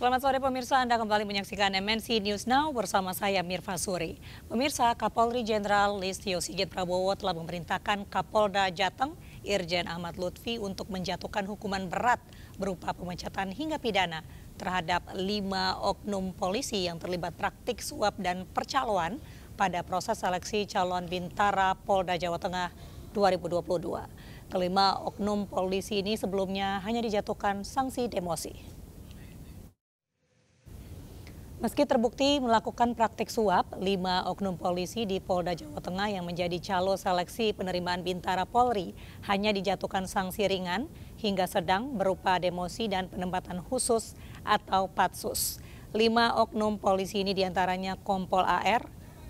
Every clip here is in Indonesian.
Selamat sore pemirsa, Anda kembali menyaksikan MNC News Now bersama saya Mirfa Suri. Pemirsa, Kapolri Jenderal Listyo Sigit Prabowo telah memerintahkan Kapolda Jateng, Irjen Ahmad Lutfi untuk menjatuhkan hukuman berat berupa pemecatan hingga pidana terhadap 5 oknum polisi yang terlibat praktik suap dan percaloan pada proses seleksi calon Bintara Polda Jawa Tengah 2022. Kelima oknum polisi ini sebelumnya hanya dijatuhkan sanksi demosi. Meski terbukti melakukan praktik suap, 5 oknum polisi di Polda Jawa Tengah yang menjadi calo seleksi penerimaan Bintara Polri hanya dijatuhkan sanksi ringan hingga sedang berupa demosi dan penempatan khusus atau patsus. 5 oknum polisi ini diantaranya Kompol AR,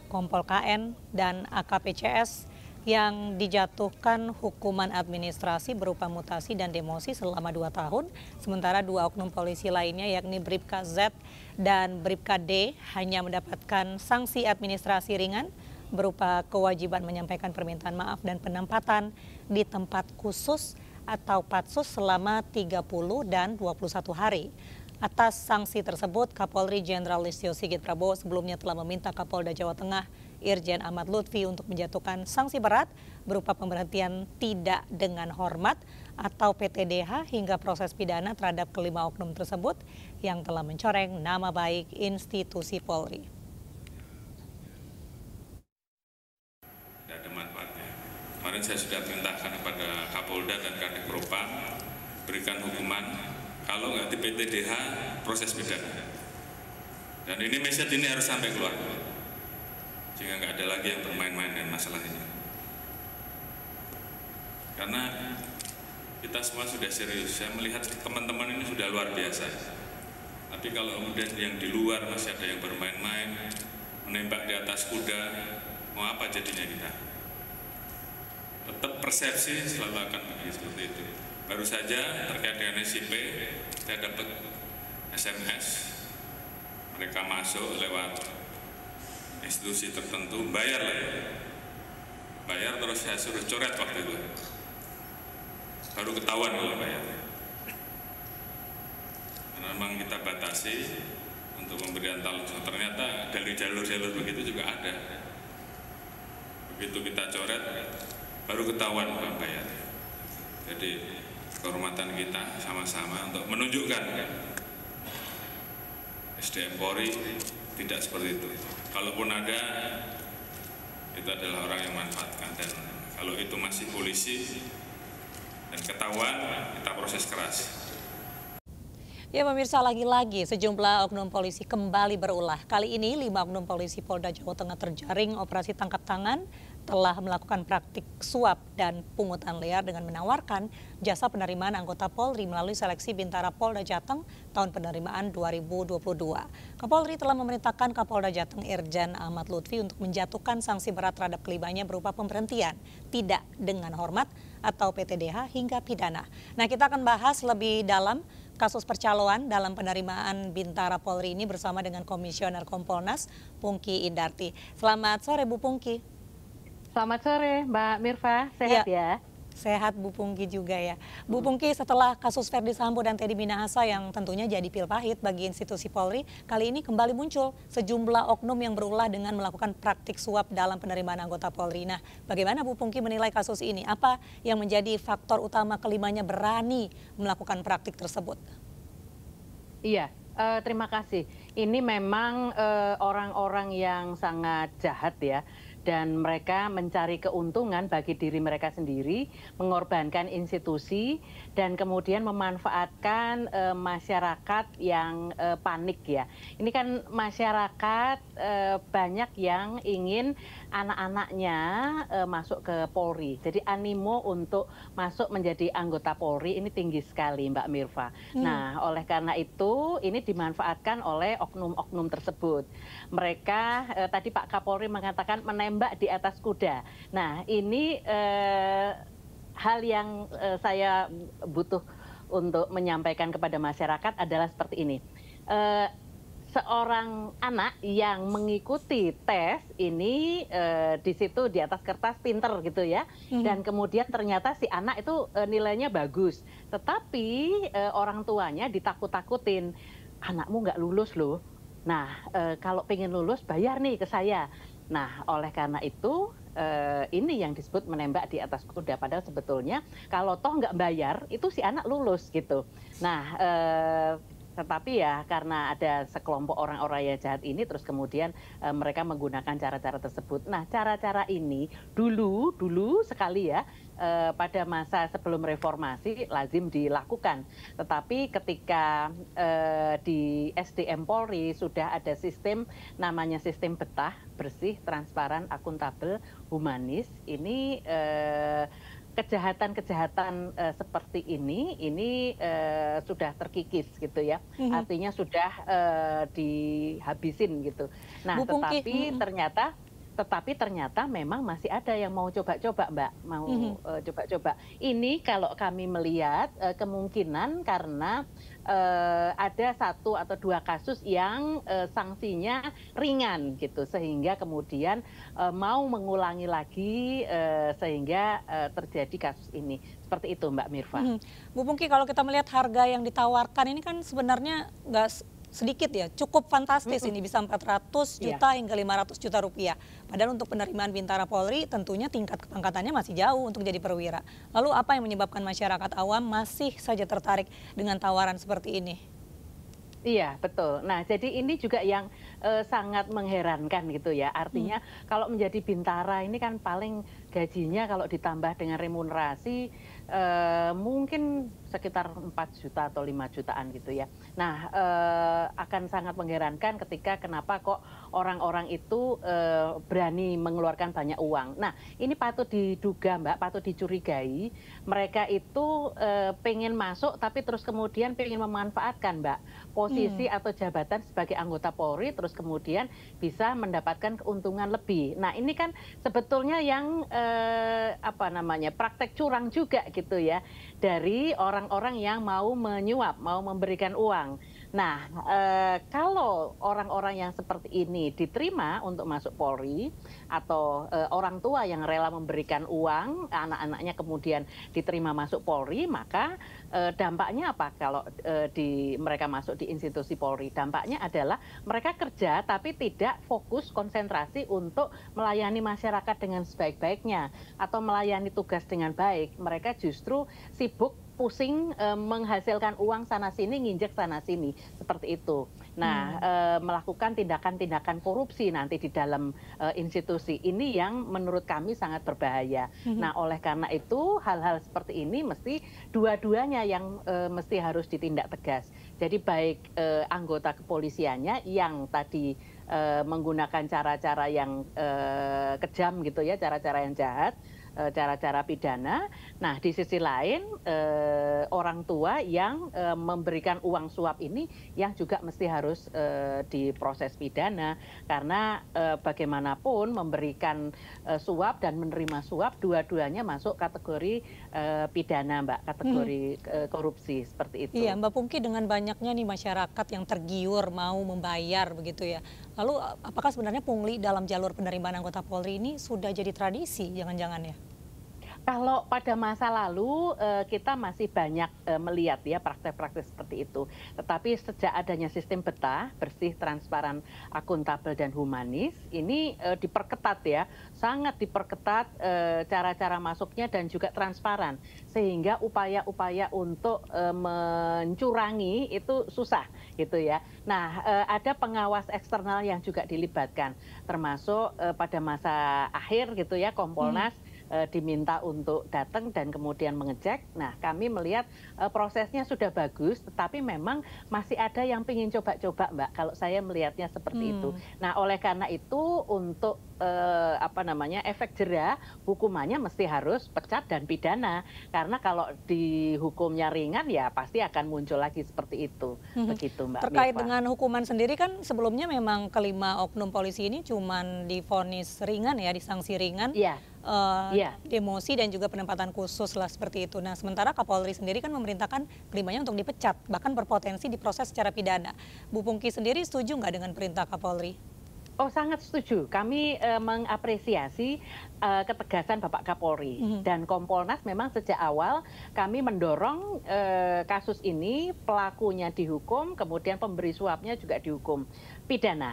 Kompol KN, dan AKPCS yang dijatuhkan hukuman administrasi berupa mutasi dan demosi selama 2 tahun. Sementara 2 oknum polisi lainnya yakni Bribka Z, dan Bribka D hanya mendapatkan sanksi administrasi ringan berupa kewajiban menyampaikan permintaan maaf dan penempatan di tempat khusus atau patsus selama 30 dan 21 hari. Atas sanksi tersebut, Kapolri Jenderal Listyo Sigit Prabowo sebelumnya telah meminta Kapolda Jawa Tengah Irjen Ahmad Lutfi untuk menjatuhkan sanksi berat berupa pemberhentian tidak dengan hormat atau PTDH hingga proses pidana terhadap kelima oknum tersebut yang telah mencoreng nama baik institusi Polri. Tidak ada manfaatnya. Kemarin saya sudah perintahkan kepada Kapolda dan Kadif Propam berikan hukuman kalau nggak di PTDH proses pidana. Dan ini message ini harus sampai keluar. Sehingga nggak ada lagi yang bermain-main dengan masalah ini. Karena kita semua sudah serius, saya melihat teman-teman ini sudah luar biasa. Tapi kalau kemudian yang di luar masih ada yang bermain-main, menembak di atas kuda, mau apa jadinya kita? Tetap persepsi selalu akan begini seperti itu. Baru saja terkait dengan SIP, saya dapat SMS, mereka masuk lewat institusi tertentu, bayar terus saya suruh coret waktu itu, baru ketahuan kalau bayar. Karena memang kita batasi untuk pemberian talon, ternyata dari jalur-jalur begitu juga ada. Begitu kita coret, baru ketahuan bukan bayar. Jadi kehormatan kita sama-sama untuk menunjukkan kan, SDM Polri tidak seperti itu. Kalaupun ada, itu adalah orang yang memanfaatkan. Dan kalau itu masih polisi dan ketahuan, kita proses keras. Ya pemirsa, lagi-lagi sejumlah oknum polisi kembali berulah. Kali ini 5 oknum polisi Polda Jawa Tengah terjaring operasi tangkap tangan telah melakukan praktik suap dan pungutan liar dengan menawarkan jasa penerimaan anggota Polri melalui seleksi Bintara Polda Jateng tahun penerimaan 2022. Kapolri telah memerintahkan Kapolda Jateng Irjen Ahmad Lutfi untuk menjatuhkan sanksi berat terhadap kelimanya berupa pemberhentian tidak dengan hormat atau PTDH hingga pidana. Nah, kita akan bahas lebih dalam kasus percaloan dalam penerimaan Bintara Polri ini bersama dengan Komisioner Kompolnas Pungki Indarti. Selamat sore Bu Pungki. Selamat sore Mbak Mirfa, sehat ya? Sehat Bu Pungki juga ya. Bu Pungki, setelah kasus Ferdi Sambo dan Teddy Minahasa yang tentunya jadi pil pahit bagi institusi Polri, kali ini kembali muncul sejumlah oknum yang berulah dengan melakukan praktik suap dalam penerimaan anggota Polri. Nah, bagaimana Bu Pungki menilai kasus ini? Apa yang menjadi faktor utama kelimanya berani melakukan praktik tersebut? Iya, terima kasih. Ini memang orang-orang yang sangat jahat ya. Dan mereka mencari keuntungan bagi diri mereka sendiri, mengorbankan institusi, dan kemudian memanfaatkan masyarakat yang panik ya. Ini kan masyarakat banyak yang ingin anak-anaknya masuk ke Polri. Jadi animo untuk masuk menjadi anggota Polri ini tinggi sekali Mbak Mirfa. Nah, oleh karena itu ini dimanfaatkan oleh oknum-oknum tersebut. Mereka, tadi Pak Kapolri mengatakan menembak di atas kuda. Nah, ini hal yang saya butuh untuk menyampaikan kepada masyarakat adalah seperti ini. Seorang anak yang mengikuti tes ini di situ di atas kertas pinter gitu ya. Dan kemudian ternyata si anak itu nilainya bagus. Tetapi orang tuanya ditakut-takutin. anakmu nggak lulus loh. Nah, kalau pengen lulus bayar nih ke saya. Nah, oleh karena itu ini yang disebut menembak di atas kuda. Padahal sebetulnya kalau toh nggak bayar itu si anak lulus gitu. Nah, tetapi ya karena ada sekelompok orang-orang yang jahat ini, terus kemudian mereka menggunakan cara-cara tersebut. Nah, cara-cara ini dulu sekali ya, pada masa sebelum reformasi lazim dilakukan. Tetapi ketika di SDM Polri sudah ada sistem namanya sistem betah, bersih, transparan, akuntabel, humanis, ini kejahatan-kejahatan seperti ini sudah terkikis gitu ya, artinya sudah dihabisin gitu. Nah, tetapi ternyata memang masih ada yang mau coba-coba, Mbak, mau coba-coba. Ini kalau kami melihat kemungkinan karena ada satu atau dua kasus yang sanksinya ringan gitu, sehingga kemudian mau mengulangi lagi sehingga terjadi kasus ini. Seperti itu, Mbak Mirfa. Bu Pungki, kalau kita melihat harga yang ditawarkan ini kan sebenarnya nggak sedikit ya, cukup fantastis, ini bisa 400 juta hingga 500 juta rupiah. Padahal untuk penerimaan Bintara Polri tentunya tingkat kepangkatannya masih jauh untuk jadi perwira. Lalu apa yang menyebabkan masyarakat awam masih saja tertarik dengan tawaran seperti ini? Iya, betul. Nah, jadi ini juga yang sangat mengherankan gitu ya. Artinya kalau menjadi bintara ini kan paling gajinya kalau ditambah dengan remunerasi mungkin sekitar 4 juta atau 5 jutaan gitu ya. Nah, akan sangat mengherankan ketika kenapa kok orang-orang itu berani mengeluarkan banyak uang. Nah, ini patut diduga, Mbak, patut dicurigai. Mereka itu pengen masuk tapi terus kemudian pengen memanfaatkan, Mbak, posisi atau jabatan sebagai anggota Polri, terus kemudian bisa mendapatkan keuntungan lebih. Nah, ini kan sebetulnya yang praktek curang juga gitu ya, dari orang-orang yang mau menyuap, mau memberikan uang. Nah, kalau orang-orang yang seperti ini diterima untuk masuk Polri, atau orang tua yang rela memberikan uang, anak-anaknya kemudian diterima masuk Polri, maka dampaknya apa kalau mereka masuk di institusi Polri? Dampaknya adalah mereka kerja tapi tidak fokus konsentrasi untuk melayani masyarakat dengan sebaik-baiknya atau melayani tugas dengan baik. Mereka justru sibuk pusing menghasilkan uang sana-sini, nginjek sana-sini, seperti itu. Nah, melakukan tindakan-tindakan korupsi nanti di dalam institusi ini yang menurut kami sangat berbahaya. Nah, oleh karena itu hal-hal seperti ini mesti dua-duanya yang mesti harus ditindak tegas. Jadi baik anggota kepolisiannya yang tadi menggunakan cara-cara yang kejam gitu ya, cara-cara yang jahat, cara-cara pidana. Nah, di sisi lain orang tua yang memberikan uang suap ini yang juga mesti harus diproses pidana, karena bagaimanapun memberikan suap dan menerima suap dua-duanya masuk kategori pidana, Mbak, kategori korupsi, seperti itu. Iya, Mbak Pungki, dengan banyaknya nih masyarakat yang tergiur mau membayar begitu ya. Lalu apakah sebenarnya pungli dalam jalur penerimaan anggota Polri ini sudah jadi tradisi, jangan-jangan ya? Kalau pada masa lalu kita masih banyak melihat ya praktek-praktek seperti itu. Tetapi sejak adanya sistem betah, bersih, transparan, akuntabel dan humanis, ini diperketat ya, sangat diperketat cara-cara masuknya dan juga transparan, sehingga upaya-upaya untuk mencurangi itu susah gitu ya. Nah, ada pengawas eksternal yang juga dilibatkan, termasuk pada masa akhir gitu ya, Kompolnas diminta untuk datang dan kemudian mengecek. Nah, kami melihat prosesnya sudah bagus, tetapi memang masih ada yang ingin coba-coba, Mbak. Kalau saya melihatnya seperti itu. Nah, oleh karena itu untuk efek jera, hukumannya mesti harus pecat dan pidana. Karena kalau dihukumnya ringan ya pasti akan muncul lagi seperti itu. Begitu, Mbak. Terkait Mirfa dengan hukuman sendiri kan sebelumnya memang kelima oknum polisi ini cuman divonis ringan ya, disangsi ringan. Iya. Demosi dan juga penempatan khusus lah, seperti itu. Nah, sementara Kapolri sendiri kan memerintahkan kelimanya untuk dipecat, bahkan berpotensi diproses secara pidana. Bu Pungki sendiri setuju nggak dengan perintah Kapolri? Oh, sangat setuju. Kami mengapresiasi ketegasan Bapak Kapolri. Dan Kompolnas memang sejak awal kami mendorong kasus ini pelakunya dihukum, kemudian pemberi suapnya juga dihukum pidana.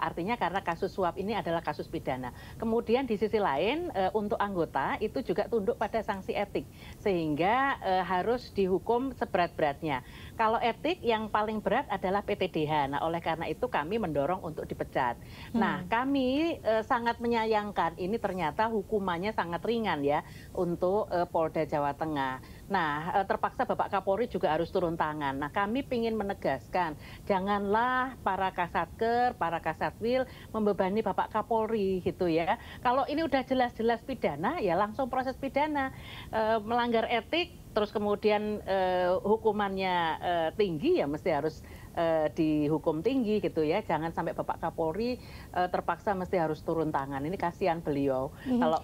Artinya karena kasus suap ini adalah kasus pidana. Kemudian di sisi lain untuk anggota itu juga tunduk pada sanksi etik, sehingga harus dihukum seberat-beratnya. Kalau etik yang paling berat adalah PTDH. Nah, oleh karena itu kami mendorong untuk dipecat. Nah, kami sangat menyayangkan ini ternyata hukumannya sangat ringan ya untuk Polda Jawa Tengah. Nah, terpaksa Bapak Kapolri juga harus turun tangan. Nah, kami ingin menegaskan, janganlah para kasatker, para kasatwil membebani Bapak Kapolri gitu ya. Kalau ini udah jelas-jelas pidana, ya langsung proses pidana. Melanggar etik, terus kemudian hukumannya tinggi, ya mesti harus dihukum tinggi gitu ya. Jangan sampai Bapak Kapolri terpaksa mesti harus turun tangan. Ini kasihan beliau kalau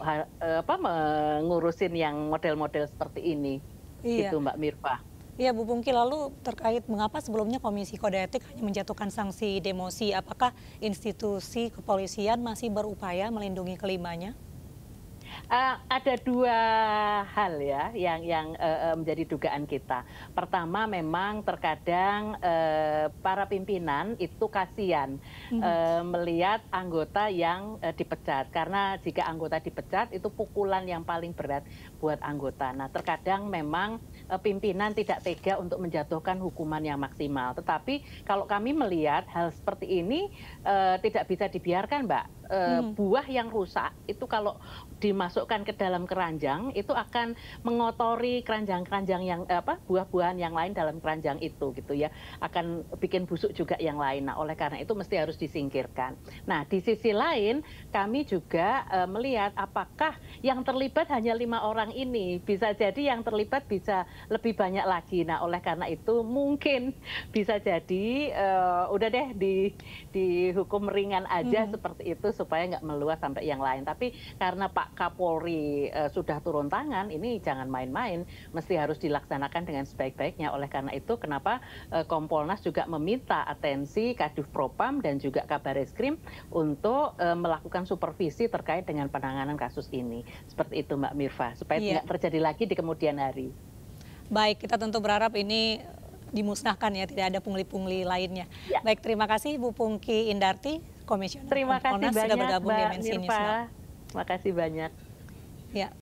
mengurusin yang model-model seperti ini. Iya. Gitu Mbak Mirfa. Iya Bu Pungki, lalu terkait mengapa sebelumnya Komisi Kode Etik hanya menjatuhkan sanksi demosi, apakah institusi kepolisian masih berupaya melindungi kelimanya? Ada dua hal ya yang menjadi dugaan kita. Pertama, memang terkadang para pimpinan itu kasihan melihat anggota yang dipecat, karena jika anggota dipecat itu pukulan yang paling berat buat anggota. Nah, terkadang memang pimpinan tidak tega untuk menjatuhkan hukuman yang maksimal. Tetapi kalau kami melihat hal seperti ini tidak bisa dibiarkan, Mbak. Buah yang rusak itu kalau dimasukkan ke dalam keranjang itu akan mengotori keranjang-keranjang yang buah-buahan yang lain dalam keranjang itu gitu ya, akan bikin busuk juga yang lain. Nah, oleh karena itu mesti harus disingkirkan. Nah, di sisi lain kami juga melihat apakah yang terlibat hanya 5 orang ini, bisa jadi yang terlibat bisa lebih banyak lagi. Nah, oleh karena itu mungkin bisa jadi udah deh dihukum ringan aja seperti itu supaya nggak meluas sampai yang lain. Tapi karena Pak Kapolri sudah turun tangan, ini jangan main-main, mesti harus dilaksanakan dengan sebaik-baiknya. Oleh karena itu, kenapa Kompolnas juga meminta atensi Kadif Propam dan juga Kabareskrim untuk melakukan supervisi terkait dengan penanganan kasus ini. Seperti itu Mbak Mirfa, supaya tidak terjadi lagi di kemudian hari. Baik, kita tentu berharap ini dimusnahkan ya, tidak ada pungli-pungli lainnya. Ya. Baik, terima kasih Bu Pungki Indarti, Komisioner Komnas sudah bergabung di MNC News. Terima kasih banyak. Ya.